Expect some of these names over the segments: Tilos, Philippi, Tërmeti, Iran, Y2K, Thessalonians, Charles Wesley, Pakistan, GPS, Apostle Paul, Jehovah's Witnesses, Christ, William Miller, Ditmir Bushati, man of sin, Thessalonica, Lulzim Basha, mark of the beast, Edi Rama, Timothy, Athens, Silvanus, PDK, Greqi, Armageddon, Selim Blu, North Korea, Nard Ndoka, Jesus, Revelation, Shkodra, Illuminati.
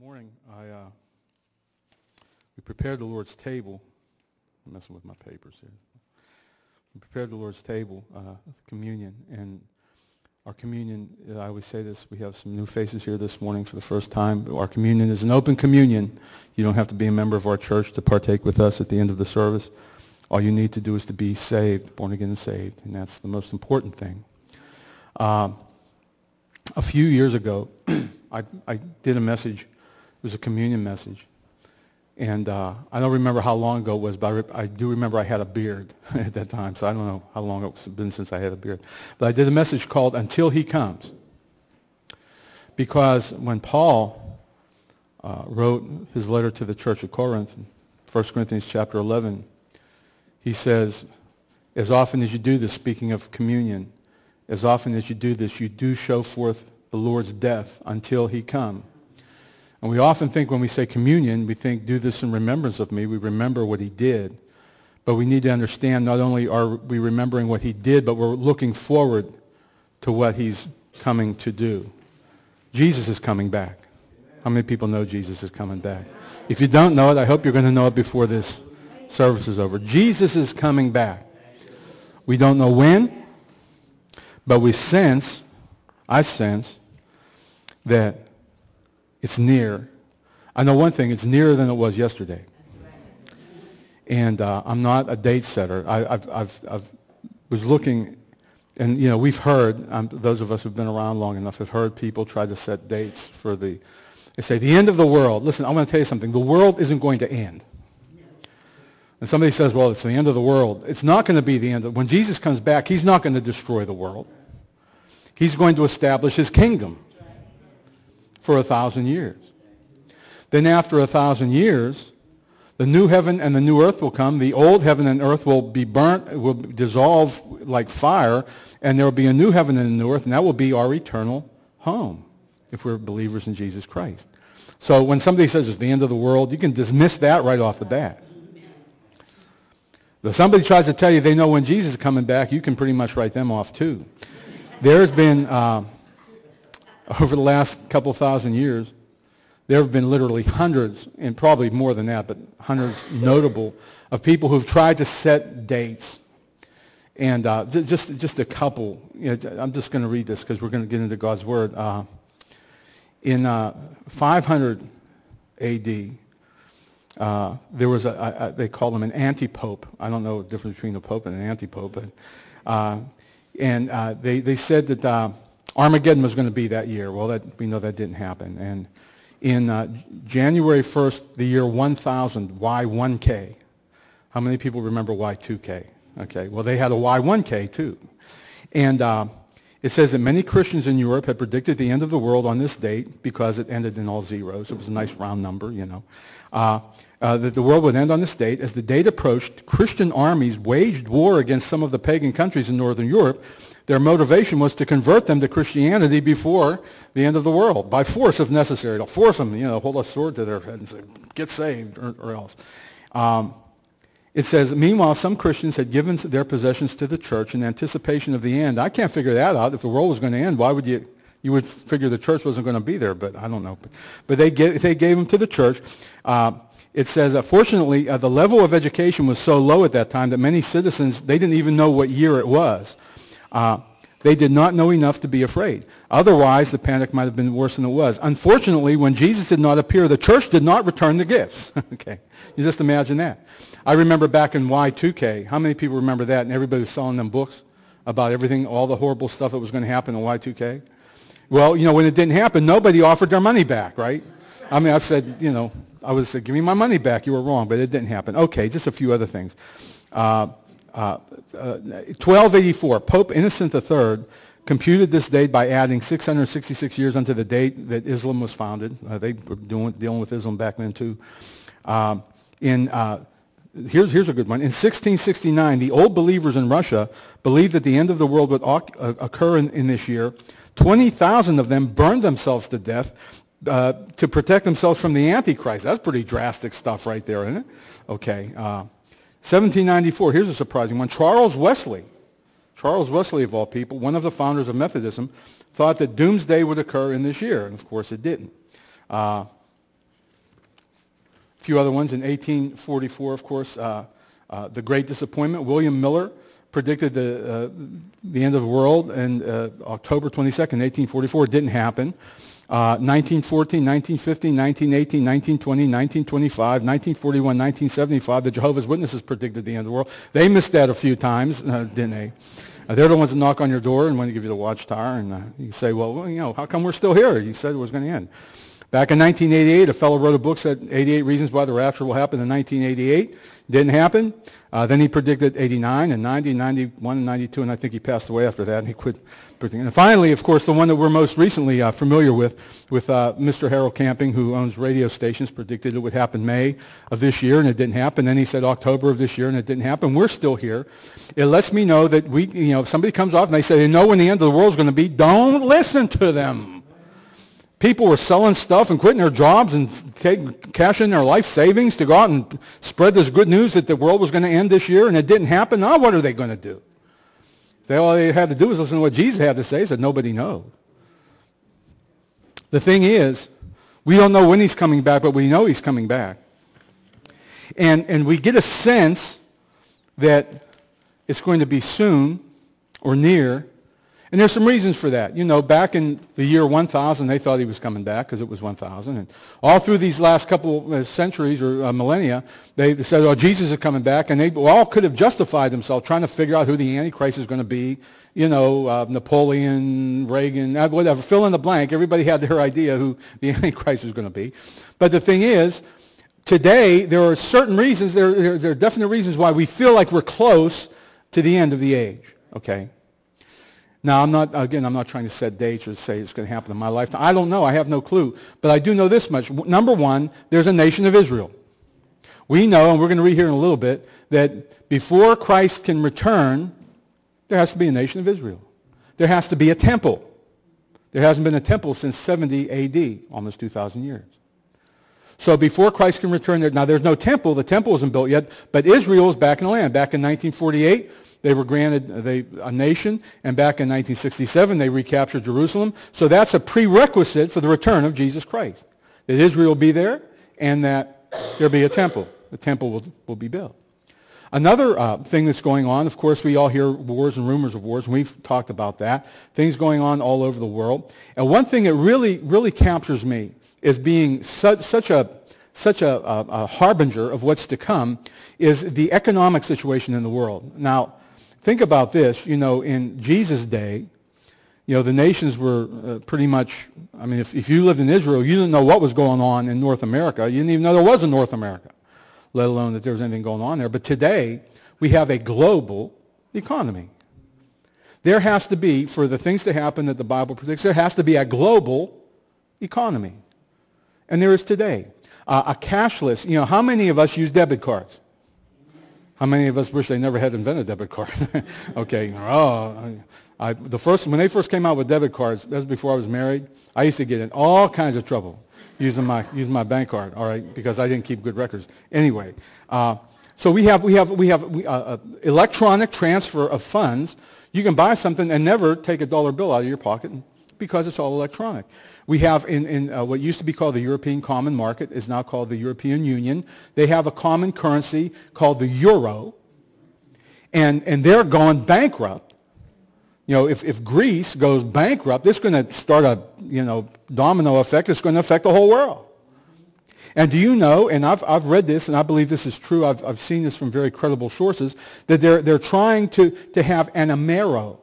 Morning. We prepared the Lord's table. I'm messing with my papers here. We prepared the Lord's table, communion, and our communion, I always say this, we have some new faces here this morning for the first time. Our communion is an open communion. You don't have to be a member of our church to partake with us at the end of the service. All you need to do is to be saved, born again and saved, and that's the most important thing. A few years ago, I did a message. It was a communion message. And I don't remember how long ago it was, but I do remember I had a beard at that time, so I don't know how long it's been since I had a beard. But I did a message called Until He Comes. Because when Paul wrote his letter to the church of Corinth, 1 Corinthians chapter 11, he says, as often as you do this, speaking of communion, as often as you do this, you do show forth the Lord's death until He come. And we often think when we say communion, we think, do this in remembrance of me. We remember what He did. But we need to understand not only are we remembering what He did, but we're looking forward to what He's coming to do. Jesus is coming back. How many people know Jesus is coming back? If you don't know it, I hope you're going to know it before this service is over. Jesus is coming back. We don't know when, but we sense, I sense, that it's near. I know one thing, it's nearer than it was yesterday. And I'm not a date setter. I've was looking, and you know, we've heard, those of us who've been around long enough have heard people try to set dates for they say, the end of the world. Listen, I want to tell you something. The world isn't going to end. And somebody says, well, it's the end of the world. It's not going to be the end of, when Jesus comes back, He's not going to destroy the world. He's going to establish His kingdom for 1,000 years. Then after 1,000 years, the new heaven and the new earth will come. The old heaven and earth will be burnt, will dissolve like fire, and there will be a new heaven and a new earth, and that will be our eternal home if we're believers in Jesus Christ. So when somebody says it's the end of the world, you can dismiss that right off the bat. If somebody tries to tell you they know when Jesus is coming back, you can pretty much write them off too. There's been... over the last couple thousand years, there have been literally hundreds, and probably more than that, but hundreds notable, of people who've tried to set dates. And just a couple. You know, I'm just going to read this because we're going to get into God's Word. In 500 A.D., there was they call him an anti-pope. I don't know the difference between a pope and an anti-pope, but they said that... Armageddon was going to be that year. Well, we know that didn't happen. And in January 1st, the year 1000, Y1K. How many people remember Y2K? Okay, well, they had a Y1K too. And it says that many Christians in Europe had predicted the end of the world on this date because it ended in all zeros. It was a nice round number, you know. That the world would end on this date. As the date approached, Christian armies waged war against some of the pagan countries in northern Europe. Their motivation was to convert them to Christianity before the end of the world, by force if necessary. They'll force them, you know, hold a sword to their head and say, get saved, or else. It says, meanwhile, some Christians had given their possessions to the church in anticipation of the end. I can't figure that out. If the world was going to end, why would you? You would figure the church wasn't going to be there, but I don't know. But they gave them to the church. It says, fortunately, the level of education was so low at that time that many citizens, they didn't even know what year it was. They did not know enough to be afraid. Otherwise, the panic might have been worse than it was. Unfortunately, when Jesus did not appear, the church did not return the gifts. Okay, you just imagine that. I remember back in Y2K, how many people remember that? And everybody was selling them books about everything, all the horrible stuff that was going to happen in Y2K. Well, you know, when it didn't happen, nobody offered their money back, right? I mean, I've said, you know, I would say, give me my money back. You were wrong, but it didn't happen. Okay, just a few other things. 1284, Pope Innocent III computed this date by adding 666 years unto the date that Islam was founded. They were dealing with Islam back then too. Here's a good one. In 1669, the old believers in Russia believed that the end of the world would occur in this year. 20,000 of them burned themselves to death to protect themselves from the Antichrist. That's pretty drastic stuff right there, isn't it? Okay. 1794, here's a surprising one. Charles Wesley of all people, one of the founders of Methodism, thought that doomsday would occur in this year, and of course it didn't. A few other ones in 1844, of course, the Great Disappointment. William Miller predicted the end of the world, and October 22nd, 1844, it didn't happen. 1914, 1915, 1918, 1920, 1925, 1941, 1975, the Jehovah's Witnesses predicted the end of the world. They missed that a few times, didn't they? They're the ones that knock on your door and want to give you the watchtower, and you say, well, you know, how come we're still here? You said it was going to end. Back in 1988, a fellow wrote a book, said 88 Reasons Why the Rapture Will Happen in 1988. Didn't happen. Then he predicted 89 and 90, 91 and 92, and I think he passed away after that, and he quit predicting. And finally, of course, the one that we're most recently familiar with Mr. Harold Camping, who owns radio stations, predicted it would happen May of this year, and it didn't happen. Then he said October of this year, and it didn't happen. We're still here. It lets me know that we, you know, if somebody comes off and they say they know when the end of the world is going to be, don't listen to them. People were selling stuff and quitting their jobs and cashing their life savings to go out and spread this good news that the world was going to end this year, and it didn't happen. Now what are they going to do? All they had to do was listen to what Jesus had to say. He said nobody knows. The thing is, we don't know when he's coming back, but we know he's coming back. And we get a sense that it's going to be soon or near. And there's some reasons for that. You know, back in the year 1000, they thought he was coming back because it was 1000. And all through these last couple of centuries or millennia, they said, oh, Jesus is coming back. And they all could have justified themselves trying to figure out who the Antichrist is going to be. You know, Napoleon, Reagan, whatever, fill in the blank. Everybody had their idea who the Antichrist was going to be. But the thing is, today there are certain reasons, there are definite reasons why we feel like we're close to the end of the age, okay? Now, I'm not trying to set dates or say it's going to happen in my lifetime. I don't know. I have no clue. But I do know this much. Number one, there's a nation of Israel. We know, and we're going to read here in a little bit, that before Christ can return, there has to be a nation of Israel. There has to be a temple. There hasn't been a temple since 70 A.D., almost 2,000 years. So before Christ can return, now there's no temple. The temple isn't built yet, but Israel's back in the land. Back in 1948, they were granted a nation, and back in 1967, they recaptured Jerusalem. So that's a prerequisite for the return of Jesus Christ, that Israel be there and that there be a temple. The temple will be built. Another thing that's going on, of course, we all hear wars and rumors of wars, and we've talked about that, things going on all over the world. And one thing that really, really captures me as being such a harbinger of what's to come is the economic situation in the world. Now, think about this, you know, in Jesus' day, you know, the nations were pretty much, I mean, if you lived in Israel, you didn't know what was going on in North America. You didn't even know there was a North America, let alone that there was anything going on there. But today, we have a global economy. There has to be, for the things to happen that the Bible predicts, there has to be a global economy. And there is today. A cashless, you know, how many of us use debit cards? How many of us wish they never had invented debit cards? Okay, oh, when they first came out with debit cards, that was before I was married, I used to get in all kinds of trouble using my bank card, all right, because I didn't keep good records. Anyway, so we have electronic transfer of funds. You can buy something and never take a dollar bill out of your pocket because it's all electronic. We have in what used to be called the European Common Market is now called the European Union. They have a common currency called the euro, and they're going bankrupt. You know, if Greece goes bankrupt, it's going to start a, you know, domino effect. It's going to affect the whole world. And do you know, and I've read this, and I believe this is true, I've seen this from very credible sources, that they're trying to have an Amero.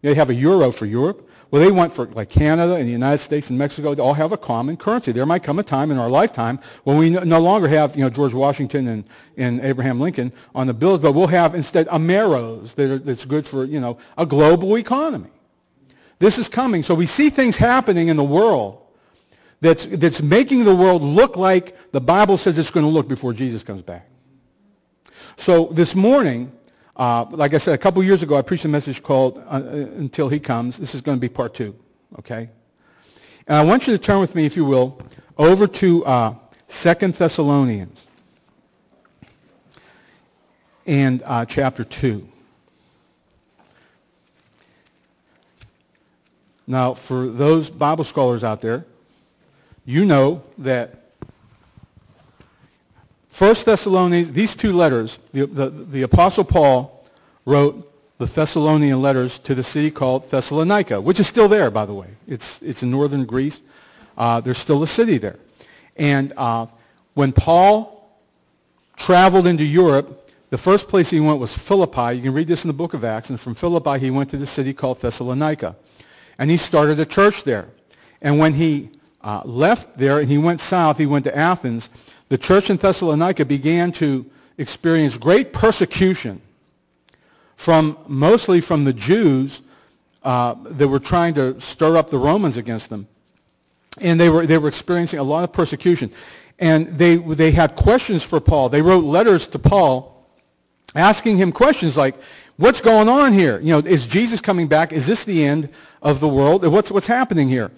They have a euro for Europe. Well, they want for like Canada and the United States and Mexico to all have a common currency. There might come a time in our lifetime when we no longer have, you know, George Washington and Abraham Lincoln on the bills, but we'll have instead Ameros that's good for, you know, a global economy. This is coming. So we see things happening in the world that's making the world look like the Bible says it's going to look before Jesus comes back. So this morning, like I said, a couple years ago, I preached a message called Until He Comes. This is going to be part two, okay? And I want you to turn with me, if you will, over to 2 Thessalonians and chapter 2. Now, for those Bible scholars out there, you know that First Thessalonians, these two letters, the Apostle Paul wrote the Thessalonian letters to the city called Thessalonica, which is still there, by the way. It's in northern Greece. There's still a city there. And when Paul traveled into Europe, the first place he went was Philippi. You can read this in the book of Acts. And from Philippi, he went to the city called Thessalonica. And he started a church there. And when he left there and he went south, he went to Athens, the church in Thessalonica began to experience great persecution mostly from the Jews that were trying to stir up the Romans against them. And they were experiencing a lot of persecution. And they had questions for Paul. They wrote letters to Paul asking him questions like, what's going on here? You know, is Jesus coming back? Is this the end of the world? What's happening here?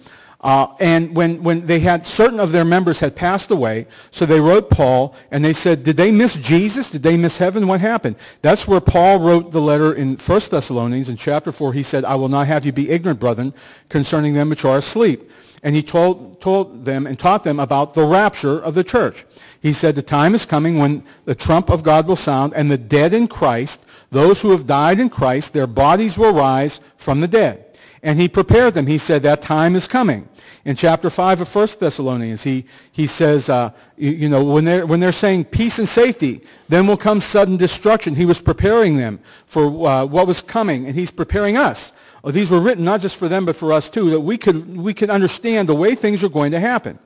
And when they had, certain of their members had passed away, so they wrote Paul, and they said, did they miss Jesus? Did they miss heaven? What happened? That's where Paul wrote the letter in 1 Thessalonians in chapter 4. He said, I will not have you be ignorant, brethren, concerning them which are asleep. And he told them and taught them about the rapture of the church. He said, the time is coming when the trump of God will sound, and the dead in Christ, those who have died in Christ, their bodies will rise from the dead. And he prepared them. He said, that time is coming. In chapter 5 of 1 Thessalonians, he says, you know, when they're saying peace and safety, then will come sudden destruction. He was preparing them for what was coming, and he's preparing us. Well, these were written not just for them, but for us too, that we could understand the way things are going to happen.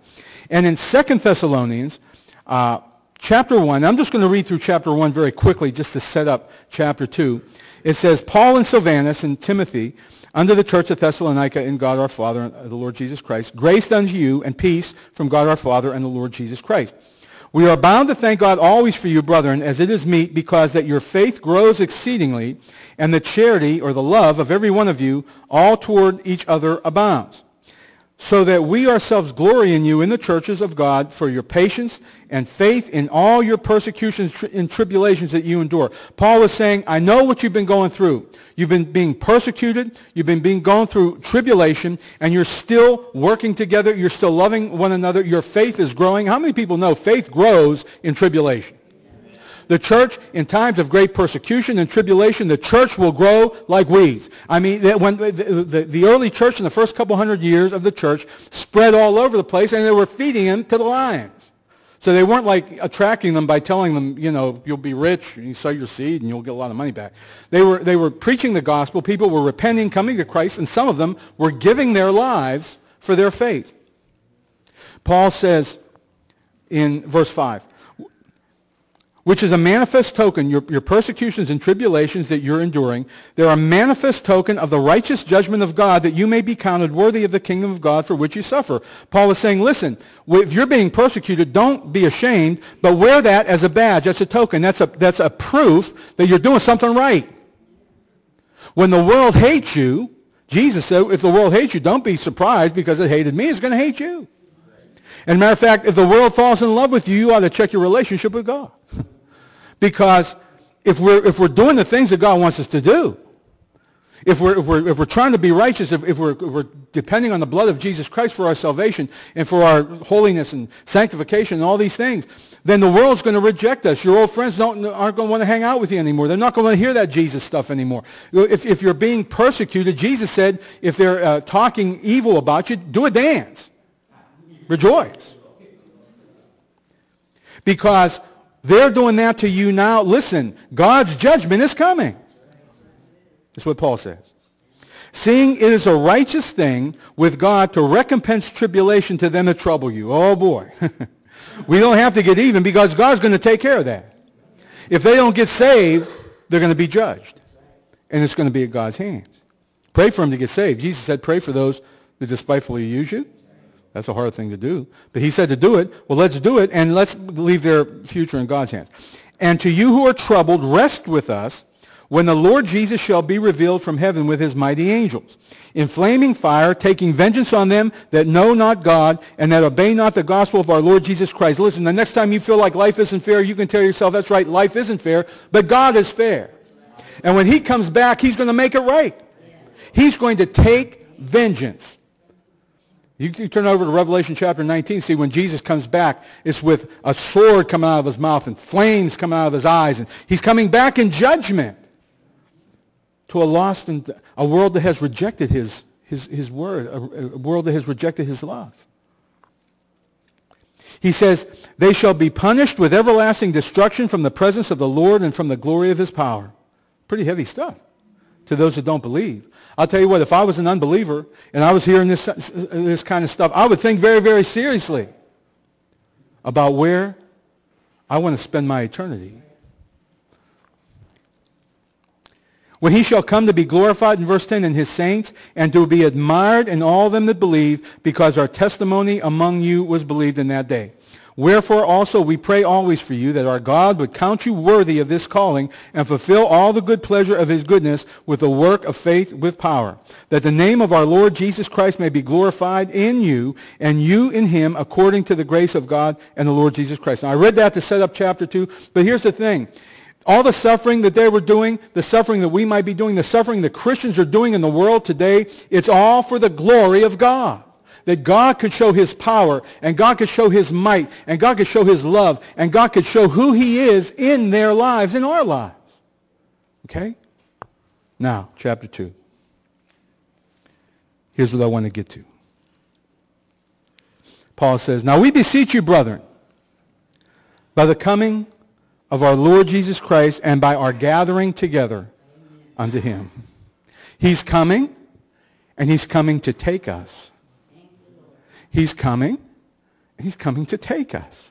And in 2 Thessalonians, chapter 1, I'm just going to read through chapter 1 very quickly just to set up chapter 2. It says, Paul and Silvanus and Timothy, unto the church of Thessalonica in God our Father and the Lord Jesus Christ, grace unto you and peace from God our Father and the Lord Jesus Christ. We are bound to thank God always for you, brethren, as it is meet, because that your faith grows exceedingly, and the charity or the love of every one of you all toward each other abounds, so that we ourselves glory in you in the churches of God for your patience and faith in all your persecutions and tribulations that you endure. Paul was saying, I know what you've been going through. You've been being persecuted, you've been going through tribulation, and you're still working together, you're still loving one another, your faith is growing. How many people know faith grows in tribulation? The church, in times of great persecution and tribulation, the church will grow like weeds. I mean, when the early church in the first couple hundred years of the church spread all over the place, and they were feeding them to the lions. So they weren't like attracting them by telling them, you know, you'll be rich, and you sow your seed, and you'll get a lot of money back. They were preaching the gospel. People were repenting, coming to Christ, and some of them were giving their lives for their faith. Paul says in verse 5, which is a manifest token, your persecutions and tribulations that you're enduring, they're a manifest token of the righteous judgment of God, that you may be counted worthy of the kingdom of God for which you suffer. Paul was saying, listen, if you're being persecuted, don't be ashamed, but wear that as a badge, that's a token, that's a proof that you're doing something right. When the world hates you, Jesus said, if the world hates you, don't be surprised, because it hated me, it's going to hate you. And as a matter of fact, if the world falls in love with you, you ought to check your relationship with God. Because if we're doing the things that God wants us to do, if we're trying to be righteous, if we're depending on the blood of Jesus Christ for our salvation and for our holiness and sanctification and all these things, then the world's going to reject us. Your old friends aren't going to want to hang out with you anymore. They're not going to hear that Jesus stuff anymore. If you're being persecuted, Jesus said, if they're talking evil about you, do a dance. Rejoice. Because they're doing that to you now. Listen, God's judgment is coming. That's what Paul says. Seeing it is a righteous thing with God to recompense tribulation to them that trouble you. Oh, boy. We don't have to get even, because God's going to take care of that. If they don't get saved, they're going to be judged. And it's going to be at God's hands. Pray for them to get saved. Jesus said, pray for those that despitefully use you. That's a hard thing to do. But he said to do it. Well, let's do it, and let's leave their future in God's hands. And to you who are troubled, rest with us when the Lord Jesus shall be revealed from heaven with his mighty angels, in flaming fire, taking vengeance on them that know not God and that obey not the gospel of our Lord Jesus Christ. Listen, the next time you feel like life isn't fair, you can tell yourself, that's right, life isn't fair, but God is fair. And when he comes back, he's going to make it right. He's going to take vengeance. You turn over to Revelation chapter 19. See, when Jesus comes back, it's with a sword coming out of his mouth and flames coming out of his eyes. And he's coming back in judgment to a lost and a world that has rejected his word, a world that has rejected his love. He says, they shall be punished with everlasting destruction from the presence of the Lord and from the glory of his power. Pretty heavy stuff to those that don't believe. I'll tell you what, if I was an unbeliever and I was hearing this kind of stuff, I would think very, very seriously about where I want to spend my eternity. When he shall come to be glorified, in verse 10, in his saints, and to be admired in all them that believe, because our testimony among you was believed in that day. Wherefore also we pray always for you, that our God would count you worthy of this calling, and fulfill all the good pleasure of his goodness with the work of faith with power, that the name of our Lord Jesus Christ may be glorified in you, and you in him, according to the grace of God and the Lord Jesus Christ. Now I read that to set up chapter 2, but here's the thing. All the suffering that they were doing, the suffering that we might be doing, the suffering that Christians are doing in the world today, it's all for the glory of God. That God could show his power, and God could show his might, and God could show his love, and God could show who he is in their lives, in our lives. Okay? Now, chapter 2. Here's what I want to get to. Paul says, now we beseech you, brethren, by the coming of our Lord Jesus Christ, and by our gathering together unto him. He's coming, and he's coming to take us. He's coming, and he's coming to take us.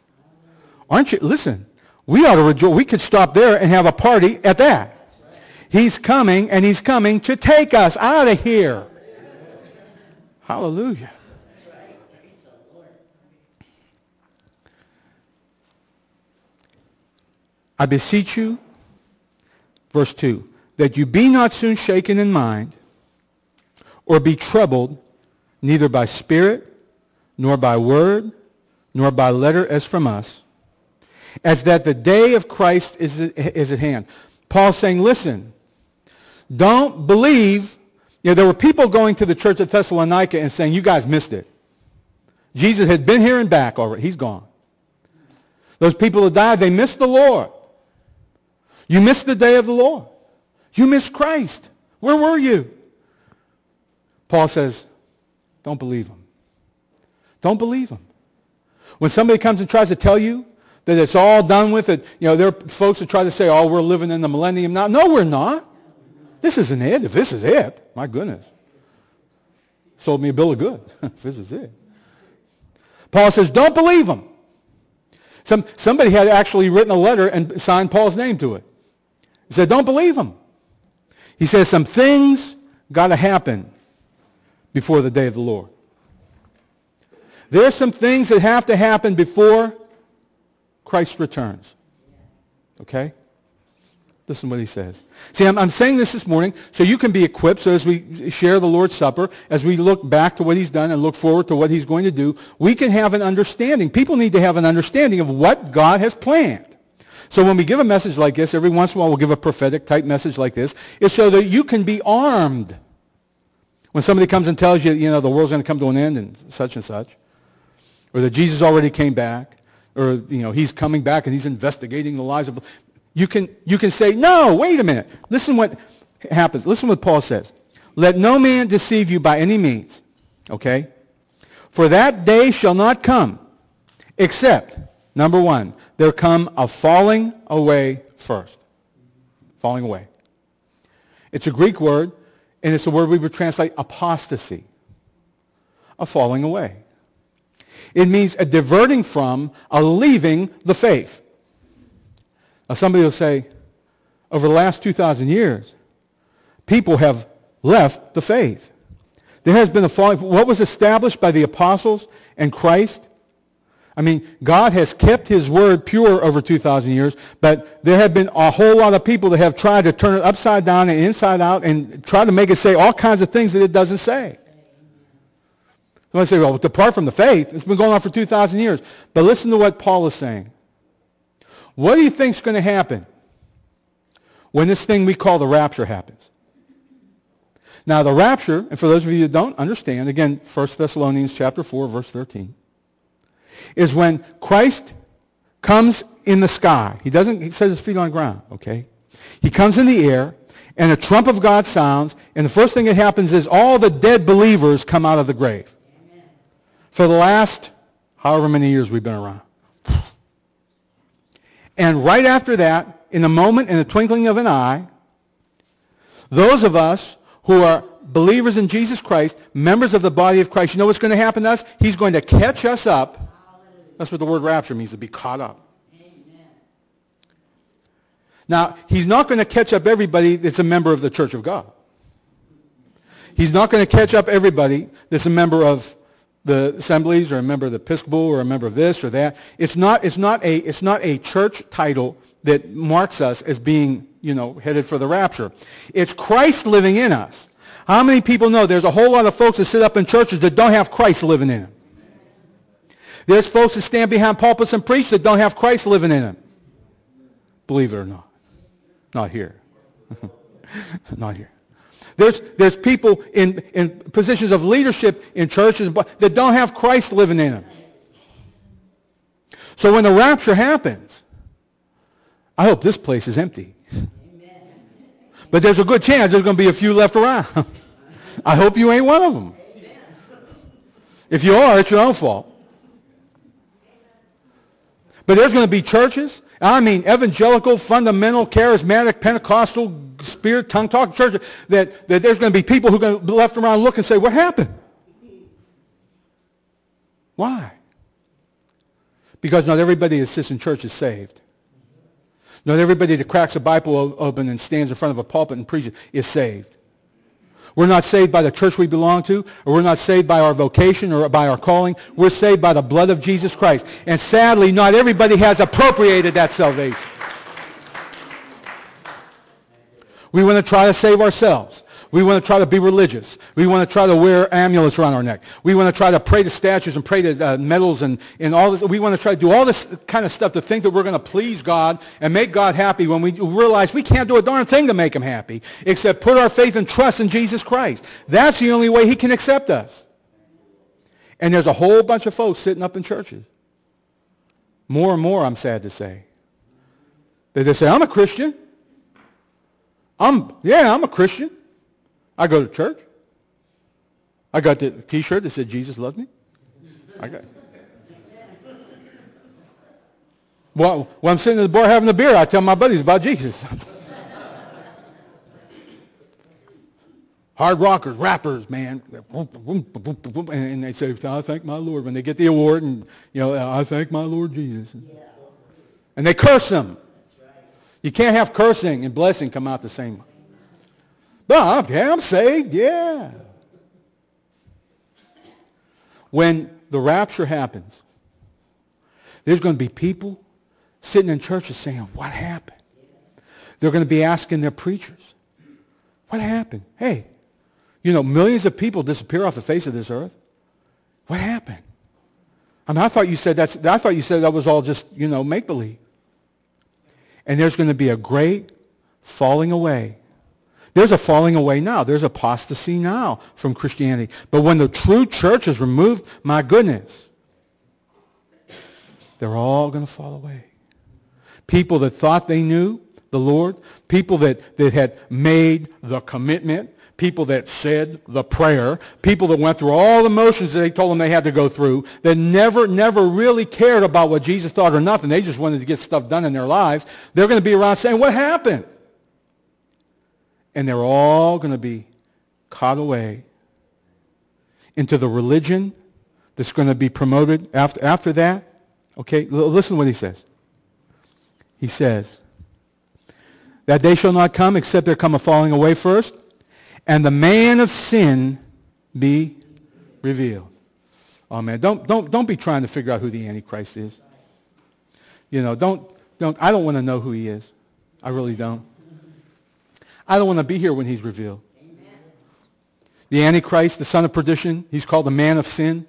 Aren't you? Listen, we ought to rejoice. We could stop there and have a party at that. He's coming, and he's coming to take us out of here. Hallelujah. I beseech you, verse 2, that you be not soon shaken in mind, or be troubled, neither by spirit, nor by word, nor by letter as from us, as that the day of Christ is at hand. Paul's saying, listen, don't believe. You know, there were people going to the church at Thessalonica and saying, you guys missed it. Jesus had been here and back already. He's gone. Those people who died, they missed the Lord. You missed the day of the Lord. You missed Christ. Where were you? Paul says, don't believe them. Don't believe them. When somebody comes and tries to tell you that it's all done with it, you know, there are folks that try to say, oh, we're living in the millennium now. No, we're not. This isn't it. If this is it, my goodness. Sold me a bill of goods. If this is it. Paul says, don't believe them. Somebody had actually written a letter and signed Paul's name to it. He said, don't believe him. He says, some things got to happen before the day of the Lord. There's some things that have to happen before Christ returns. Okay? Listen to what he says. See, I'm saying this morning so you can be equipped, so as we share the Lord's Supper, as we look back to what he's done and look forward to what he's going to do, we can have an understanding. People need to have an understanding of what God has planned. So when we give a message like this, every once in a while we'll give a prophetic type message like this, it's so that you can be armed. When somebody comes and tells you, you know, the world's going to come to an end and such, or that Jesus already came back, or, you know, he's coming back and he's investigating the lives of... You can say, no, wait a minute. Listen what happens. Listen what Paul says. Let no man deceive you by any means. Okay? For that day shall not come, except, number one, there come a falling away first. Falling away. It's a Greek word, and it's a word we would translate apostasy. A falling away. It means a diverting from, a leaving the faith. Now somebody will say, over the last 2,000 years, people have left the faith. There has been a falling. What was established by the apostles and Christ? I mean, God has kept his word pure over 2,000 years, but there have been a whole lot of people that have tried to turn it upside down and inside out and try to make it say all kinds of things that it doesn't say. Somebody say, well, depart from the faith. It's been going on for 2,000 years. But listen to what Paul is saying. What do you think is going to happen when this thing we call the rapture happens? Now the rapture, and for those of you who don't understand, again, 1 Thessalonians chapter 4, verse 13, is when Christ comes in the sky. He doesn't, he sets his feet on the ground, okay? He comes in the air, and a trump of God sounds, and the first thing that happens is all the dead believers come out of the grave. Amen. For the last however many years we've been around. And right after that, in a moment, in the twinkling of an eye, those of us who are believers in Jesus Christ, members of the body of Christ, you know what's going to happen to us? He's going to catch us up. That's what the word rapture means, to be caught up. Now, he's not going to catch up everybody that's a member of the Church of God. He's not going to catch up everybody that's a member of the Assemblies or a member of the Episcopal or a member of this or that. It's not a church title that marks us as being, you know, headed for the rapture. It's Christ living in us. How many people know there's a whole lot of folks that sit up in churches that don't have Christ living in them? There's folks that stand behind pulpits and preach that don't have Christ living in them. Believe it or not. Not here. Not here. There's people in positions of leadership in churches that don't have Christ living in them. So when the rapture happens, I hope this place is empty. But there's a good chance there's going to be a few left around. I hope you ain't one of them. If you are, it's your own fault. But there's going to be churches, I mean, evangelical, fundamental, charismatic, Pentecostal, spirit, tongue-talking churches, that there's going to be people who are going to be left around look and say, what happened? Why? Because not everybody that sits in church is saved. Not everybody that cracks a Bible open and stands in front of a pulpit and preaches is saved. We're not saved by the church we belong to, or we're not saved by our vocation or by our calling. We're saved by the blood of Jesus Christ. And sadly, not everybody has appropriated that salvation. We want to try to save ourselves. We want to try to be religious. We want to try to wear amulets around our neck. We want to try to pray to statues and pray to medals and all this. We want to try to do all this kind of stuff to think that we're going to please God and make God happy when we realize we can't do a darn thing to make him happy except put our faith and trust in Jesus Christ. That's the only way he can accept us. And there's a whole bunch of folks sitting up in churches. More and more, I'm sad to say. They say, I'm a Christian. I'm a Christian. I go to church. I got the T-shirt that said, Jesus loves me. Well, when I'm sitting at the bar having a beer, I tell my buddies about Jesus. Hard rockers, rappers, man. And they say, I thank my Lord. When they get the award, and you know, I thank my Lord Jesus. And they curse them. You can't have cursing and blessing come out the same way. But yeah, I'm saved, yeah. When the rapture happens, there's going to be people sitting in churches saying, what happened? They're going to be asking their preachers, what happened? Hey, you know, millions of people disappear off the face of this earth. What happened? I mean, I thought you said that was all just, you know, make-believe. And there's going to be a great falling away. There's a falling away now. There's apostasy now from Christianity. But when the true church is removed, my goodness, they're all going to fall away. People that thought they knew the Lord, people that had made the commitment, people that said the prayer, people that went through all the motions that they told them they had to go through, that never really cared about what Jesus thought or nothing. They just wanted to get stuff done in their lives. They're going to be around saying, what happened? And they're all going to be caught away into the religion that's going to be promoted after that. Okay, listen to what he says. He says, that day shall not come except there come a falling away first, and the man of sin be revealed. Oh man, don't be trying to figure out who the Antichrist is. You know, I don't want to know who he is. I really don't. I don't want to be here when he's revealed. Amen. The Antichrist, the son of perdition, he's called the man of sin,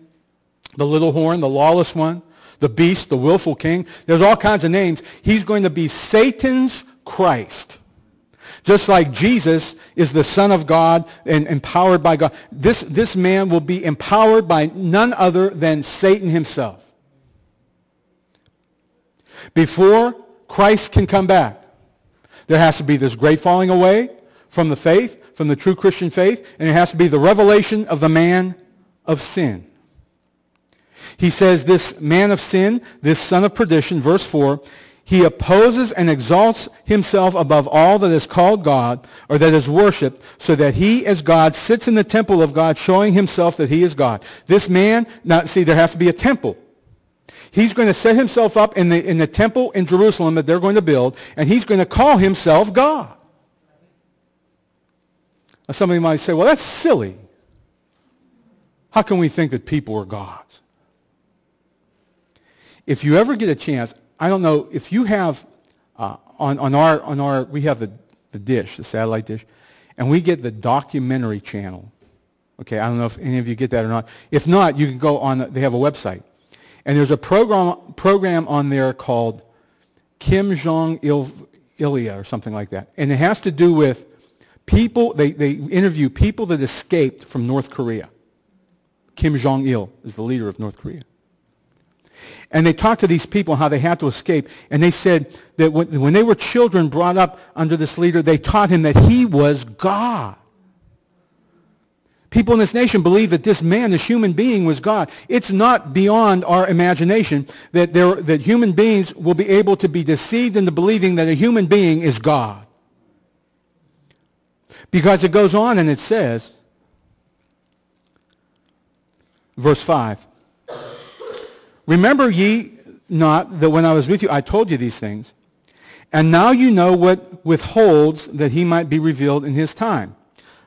the little horn, the lawless one, the beast, the willful king. There's all kinds of names. He's going to be Satan's Christ. Just like Jesus is the Son of God and empowered by God, this man will be empowered by none other than Satan himself. Before Christ can come back, there has to be this great falling away from the faith, from the true Christian faith, and it has to be the revelation of the man of sin. He says this man of sin, this son of perdition, verse 4, he opposes and exalts himself above all that is called God or that is worshipped, so that he as God sits in the temple of God, showing himself that he is God. This man, now see, there has to be a temple. He's going to set himself up in the temple in Jerusalem that they're going to build, and he's going to call himself God. Now somebody might say, well, that's silly. How can we think that people are gods? If you ever get a chance, I don't know if you have on our we have the dish, the satellite dish, and we get the documentary channel. Okay, I don't know if any of you get that or not. If not, you can go on. They have a website, and there's a program on there called Kim Jong-il or something like that, and it has to do with people. They interview people that escaped from North Korea. Kim Jong-il is the leader of North Korea. And they talked to these people how they had to escape. And they said that when they were children brought up under this leader, they taught him that he was God. People in this nation believe that this man, this human being, was God. It's not beyond our imagination that that human beings will be able to be deceived into believing that a human being is God. Because it goes on and it says, verse 5, remember ye not that when I was with you I told you these things, and now you know what withholds that he might be revealed in his time.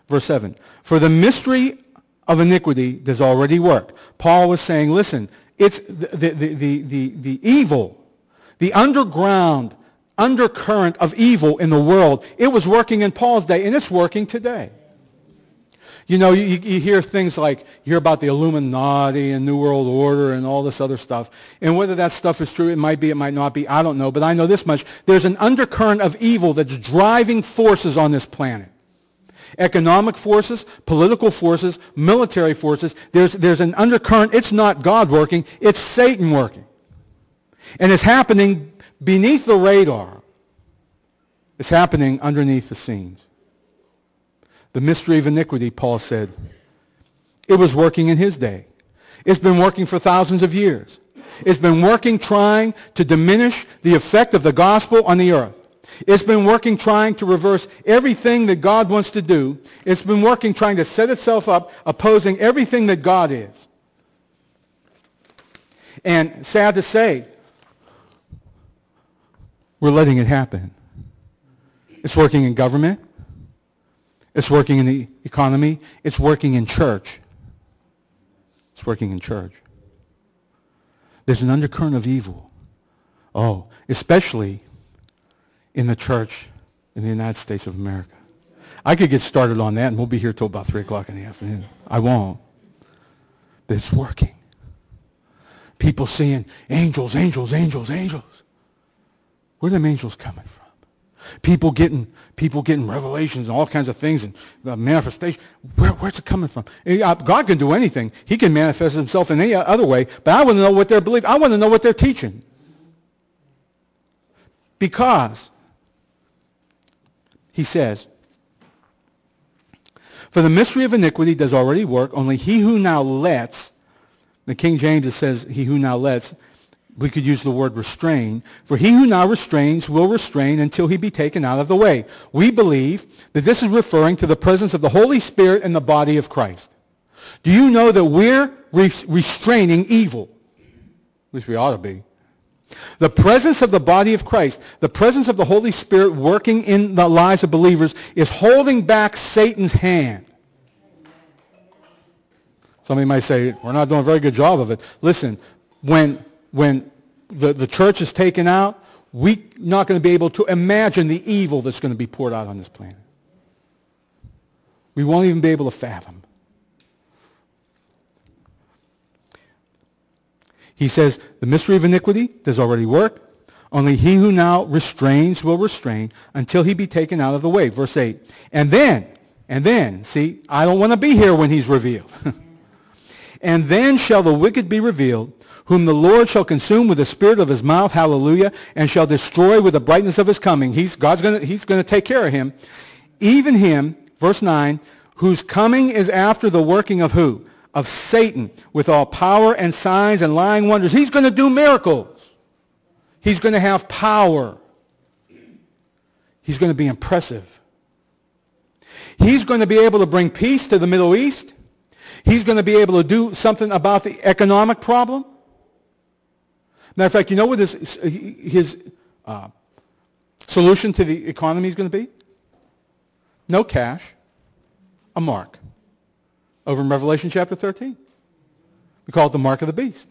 Verse 7, for the mystery of iniquity does already work. Paul was saying, listen, it's the evil, the undercurrent of evil in the world. It was working in Paul's day, and it's working today. You know, you hear things like, you hear about the Illuminati and New World Order and all this other stuff. And whether that stuff is true, it might be, it might not be, I don't know. But I know this much. There's an undercurrent of evil that's driving forces on this planet. Economic forces, political forces, military forces. There's an undercurrent. It's not God working. It's Satan working. And it's happening beneath the radar. It's happening underneath the scenes. The mystery of iniquity, Paul said, it was working in his day. It's been working for thousands of years. It's been working trying to diminish the effect of the gospel on the earth. It's been working trying to reverse everything that God wants to do. It's been working trying to set itself up, opposing everything that God is. And sad to say, we're letting it happen. It's working in government. It's working in the economy. It's working in church. It's working in church. There's an undercurrent of evil. Oh, especially in the church in the United States of America. I could get started on that, and we'll be here till about 3 o'clock in the afternoon. I won't. But it's working. People seeing angels, angels, angels, angels. Where are them angels coming from? People getting revelations and all kinds of things and manifestation. Where's it coming from? God can do anything. He can manifest himself in any other way, but I want to know what they're believing. I want to know what they're teaching. Because, he says, for the mystery of iniquity does already work, only he who now lets, the King James says he who now lets, we could use the word restrain. For he who now restrains will restrain until he be taken out of the way. We believe that this is referring to the presence of the Holy Spirit in the body of Christ. Do you know that we're restraining evil? At least we ought to be. The presence of the body of Christ, the presence of the Holy Spirit working in the lives of believers is holding back Satan's hand. Somebody might say, we're not doing a very good job of it. Listen, when the church is taken out, we're not going to be able to imagine the evil that's going to be poured out on this planet. We won't even be able to fathom. He says, the mystery of iniquity does already work. Only he who now restrains will restrain until he be taken out of the way. Verse 8. And then, see, I don't want to be here when he's revealed. And then shall the wicked be revealed, whom the Lord shall consume with the spirit of his mouth, hallelujah, and shall destroy with the brightness of his coming. He's going to take care of him. Even him, verse 9, whose coming is after the working of who? Of Satan, with all power and signs and lying wonders. He's going to do miracles. He's going to have power. He's going to be impressive. He's going to be able to bring peace to the Middle East. He's going to be able to do something about the economic problem. Matter of fact, you know what his solution to the economy is going to be? No cash, a mark. Over in Revelation chapter 13. We call it the mark of the beast.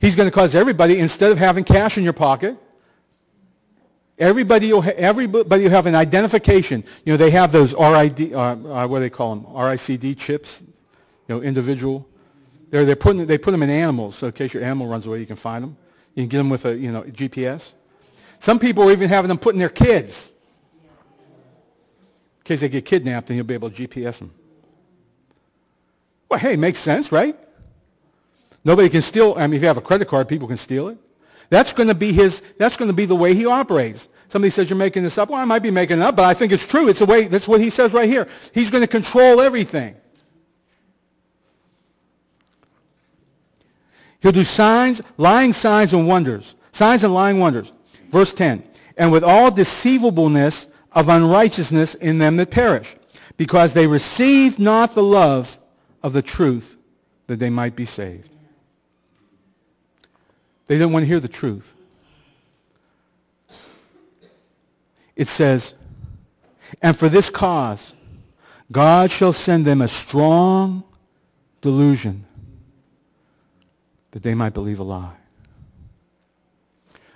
He's going to cause everybody, instead of having cash in your pocket, everybody will have an identification. You know, they have those RID, what do they call them? RFID chips, you know, individual. They put them in animals, so in case your animal runs away, you can find them. You can get them with a, you know, GPS. Some people are even having them put in their kids. In case they get kidnapped, then you'll be able to GPS them. Well, hey, makes sense, right? Nobody can steal. I mean, if you have a credit card, people can steal it. That's going to be his. That's going to be the way he operates. Somebody says you're making this up. Well, I might be making it up, but I think it's true. It's the way. That's what he says right here. He's going to control everything. He'll do signs, lying signs and wonders. Signs and lying wonders. Verse 10. And with all deceivableness of unrighteousness in them that perish, because they receive not the love of the truth that they might be saved. They didn't want to hear the truth. It says, and for this cause, God shall send them a strong delusion, that they might believe a lie.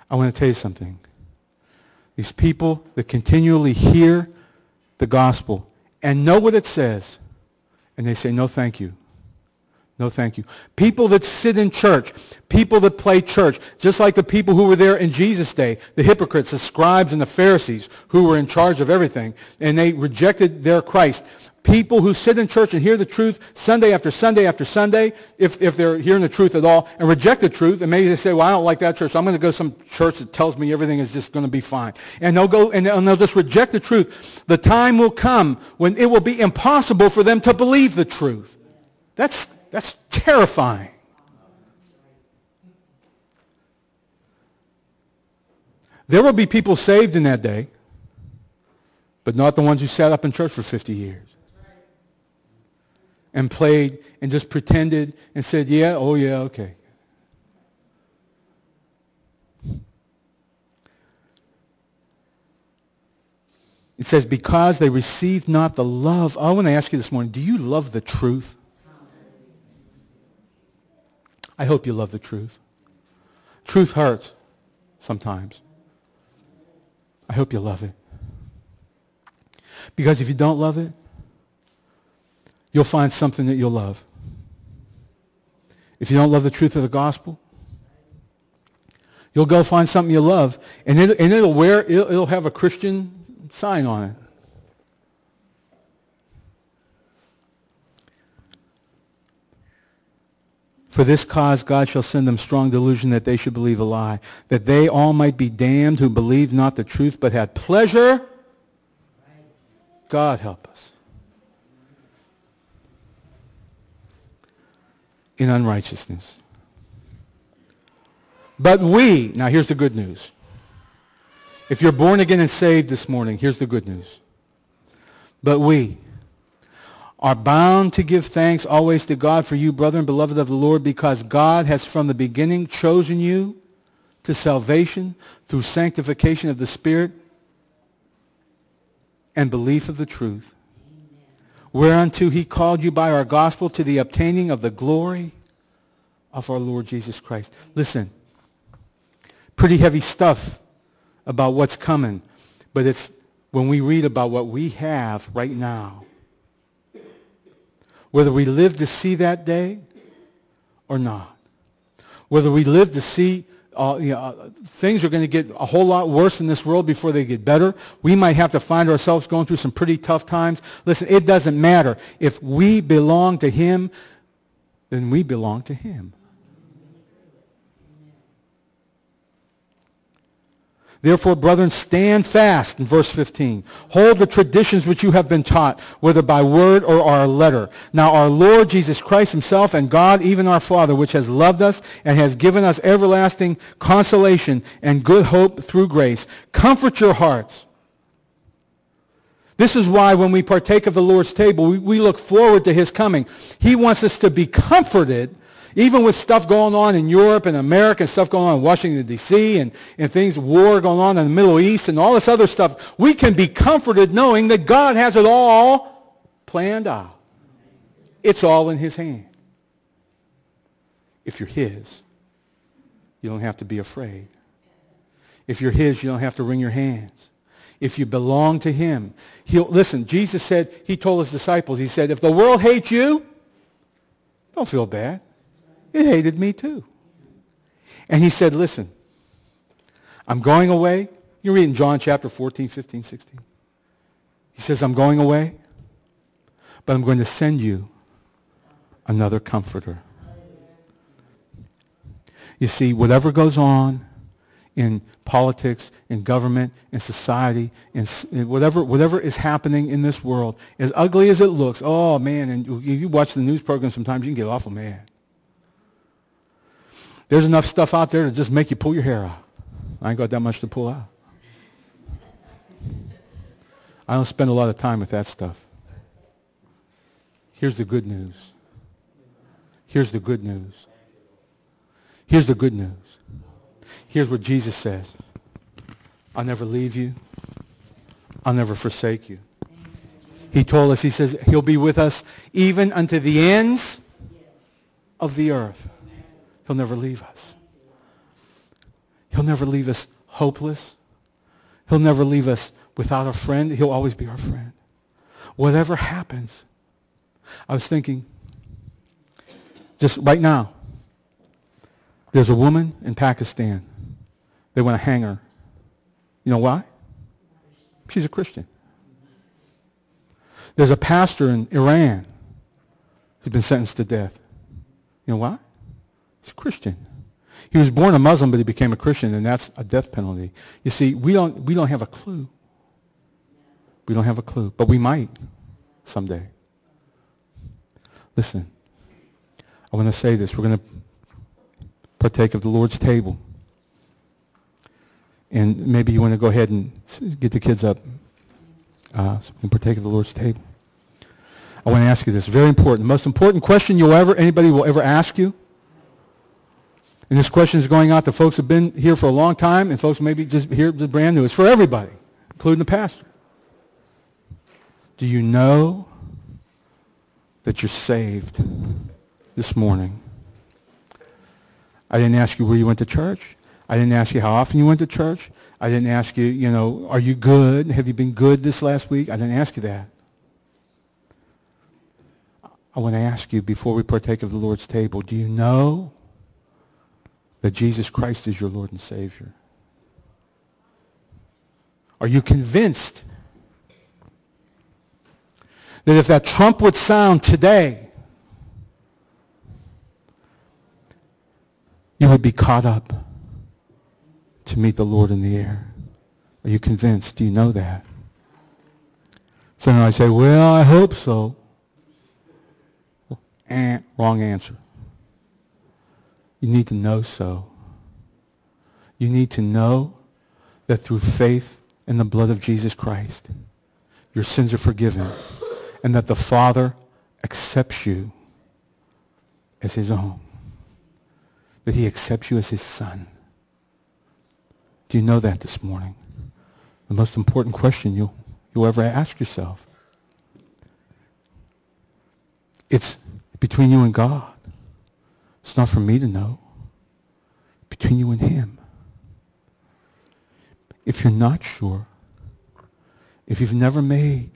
I want to tell you something. These people that continually hear the gospel and know what it says, and they say, no, thank you. No, thank you. People that sit in church, people that play church, just like the people who were there in Jesus' day, the hypocrites, the scribes, and the Pharisees who were in charge of everything, and they rejected their Christ. People who sit in church and hear the truth Sunday after Sunday after Sunday, if they're hearing the truth at all, and reject the truth, and maybe they say, well, I don't like that church, so I'm going to go to some church that tells me everything is just going to be fine. And they'll go and they'll just reject the truth. The time will come when it will be impossible for them to believe the truth. That's terrifying. There will be people saved in that day, but not the ones who sat up in church for 50 years. And played and just pretended and said, yeah, oh yeah, okay. It says, because they received not the love. I want to ask you this morning, do you love the truth? I hope you love the truth. Truth hurts sometimes. I hope you love it. Because if you don't love it, you'll find something that you'll love. If you don't love the truth of the gospel, you'll go find something you love, and it'll have a Christian sign on it. For this cause God shall send them strong delusion, that they should believe a lie, that they all might be damned who believed not the truth, but had pleasure. God help us. In unrighteousness. But we, now here's the good news. If you're born again and saved this morning, here's the good news. But we are bound to give thanks always to God for you, brethren, beloved of the Lord, because God has from the beginning chosen you to salvation through sanctification of the Spirit and belief of the truth, whereunto he called you by our gospel to the obtaining of the glory of our Lord Jesus Christ. Listen, pretty heavy stuff about what's coming, but it's when we read about what we have right now, whether we live to see that day or not, whether we live to see Things are going to get a whole lot worse in this world before they get better. We might have to find ourselves going through some pretty tough times. Listen, it doesn't matter. If we belong to Him, then we belong to Him. Therefore, brethren, stand fast, in verse 15. Hold the traditions which you have been taught, whether by word or our letter. Now our Lord Jesus Christ himself and God, even our Father, which has loved us and has given us everlasting consolation and good hope through grace, comfort your hearts. This is why when we partake of the Lord's table, we look forward to His coming. He wants us to be comforted. Even with stuff going on in Europe and America, and stuff going on in Washington, D.C., and things, war going on in the Middle East, and all this other stuff, we can be comforted knowing that God has it all planned out. It's all in His hand. If you're His, you don't have to be afraid. If you're His, you don't have to wring your hands. If you belong to Him, He'll, listen, Jesus said, He told His disciples, He said, if the world hates you, don't feel bad. It hated me too. And He said, listen, I'm going away. You read in John chapter 14, 15, 16. He says, I'm going away, but I'm going to send you another comforter. You see, whatever goes on in politics, in government, in society, in whatever is happening in this world, as ugly as it looks, oh man, and if you watch the news program sometimes, you can get awful mad. There's enough stuff out there to just make you pull your hair out. I ain't got that much to pull out. I don't spend a lot of time with that stuff. Here's the good news. Here's the good news. Here's the good news. Here's what Jesus says. I'll never leave you. I'll never forsake you. He told us, He says, He'll be with us even unto the ends of the earth. He'll never leave us. He'll never leave us hopeless. He'll never leave us without a friend. He'll always be our friend. Whatever happens, I was thinking, just right now, there's a woman in Pakistan. They want to hang her. You know why? She's a Christian. There's a pastor in Iran who's been sentenced to death. You know why? He's a Christian. He was born a Muslim, but he became a Christian, and that's a death penalty. You see, we don't have a clue. We don't have a clue, but we might someday. Listen, I want to say this. We're going to partake of the Lord's table. And maybe you want to go ahead and get the kids up and partake of the Lord's table. I want to ask you this. Very important. The most important question anybody will ever ask you. And this question is going out to folks who have been here for a long time and folks maybe just here brand new. It's for everybody, including the pastor. Do you know that you're saved this morning? I didn't ask you where you went to church. I didn't ask you how often you went to church. I didn't ask you, you know, are you good? Have you been good this last week? I didn't ask you that. I want to ask you before we partake of the Lord's table, do you know that Jesus Christ is your Lord and Savior? Are you convinced that if that trump would sound today, you would be caught up to meet the Lord in the air? Are you convinced? Do you know that? Some of you say, well, I hope so. Wrong answer. You need to know so. You need to know that through faith in the blood of Jesus Christ, your sins are forgiven and that the Father accepts you as His own, that He accepts you as His Son. Do you know that this morning? The most important question you'll ever ask yourself. It's between you and God. It's not for me to know. Between you and Him. If you're not sure, if you've never made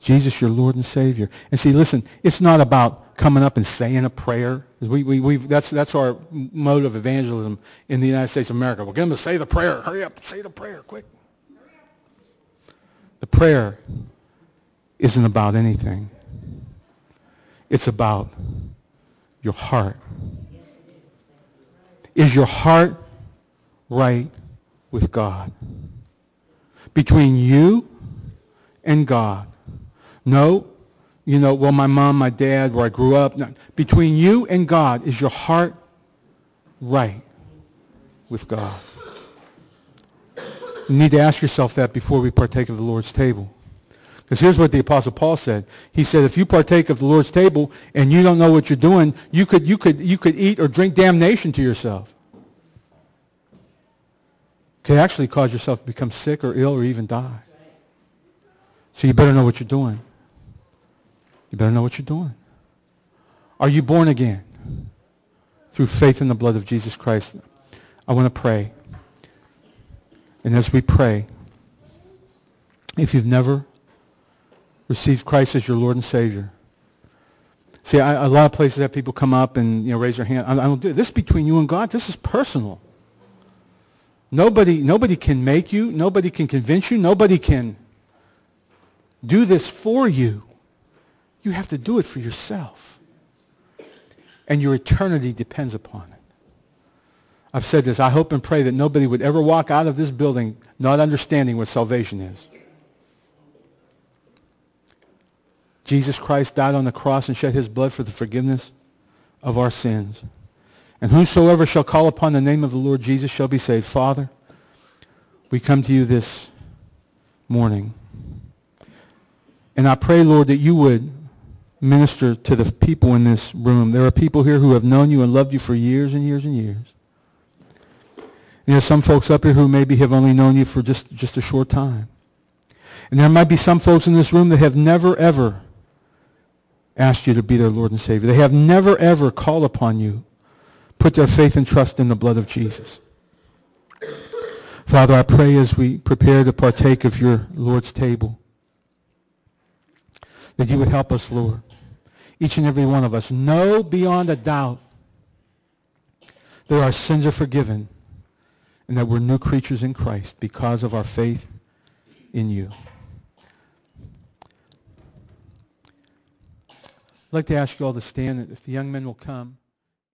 Jesus your Lord and Savior, and see, listen, it's not about coming up and saying a prayer. That's our mode of evangelism in the United States of America. We'll get them to say the prayer. Hurry up, say the prayer, quick. The prayer isn't about anything. It's about your heart. Is your heart right with God? Between you and God. No, you know, well, my mom, my dad, where I grew up. No. Between you and God, is your heart right with God? You need to ask yourself that before we partake of the Lord's table. Because here's what the Apostle Paul said. He said, if you partake of the Lord's table and you don't know what you're doing, you could eat or drink damnation to yourself. Could actually cause yourself to become sick or ill or even die. So you better know what you're doing. You better know what you're doing. Are you born again? Through faith in the blood of Jesus Christ. I want to pray. And as we pray, if you've never received Christ as your Lord and Savior. See, a lot of places have people come up and, you know, raise their hand. I don't do this. This is between you and God. This is personal. Nobody can make you. Nobody can convince you. Nobody can do this for you. You have to do it for yourself. And your eternity depends upon it. I've said this. I hope and pray that nobody would ever walk out of this building not understanding what salvation is. Jesus Christ died on the cross and shed his blood for the forgiveness of our sins. And whosoever shall call upon the name of the Lord Jesus shall be saved. Father, we come to you this morning. And I pray, Lord, that you would minister to the people in this room. There are people here who have known you and loved you for years and years and years. And there are some folks up here who maybe have only known you for just a short time. And there might be some folks in this room that have never, ever asked you to be their Lord and Savior. They have never, ever called upon you, put their faith and trust in the blood of Jesus. Father, I pray as we prepare to partake of your Lord's table, that you would help us, Lord, each and every one of us, know beyond a doubt that our sins are forgiven and that we're new creatures in Christ because of our faith in you. I'd like to ask you all to stand, if the young men will come.